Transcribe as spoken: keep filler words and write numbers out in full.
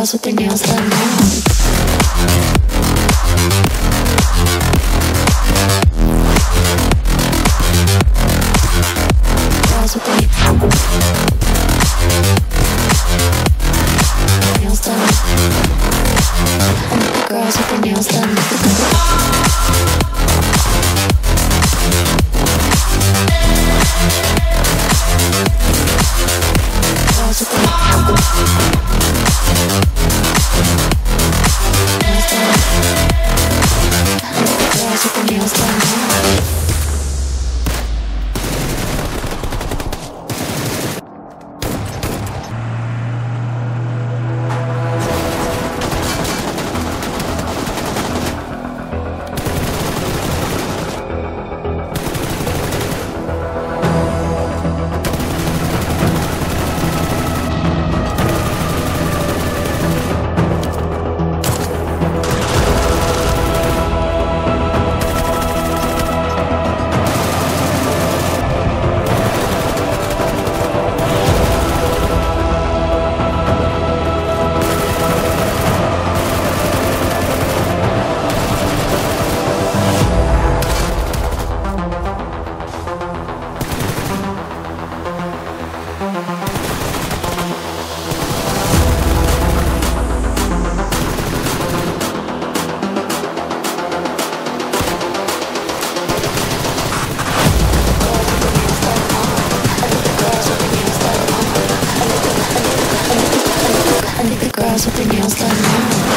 girls with their nails done now. With their nails done now.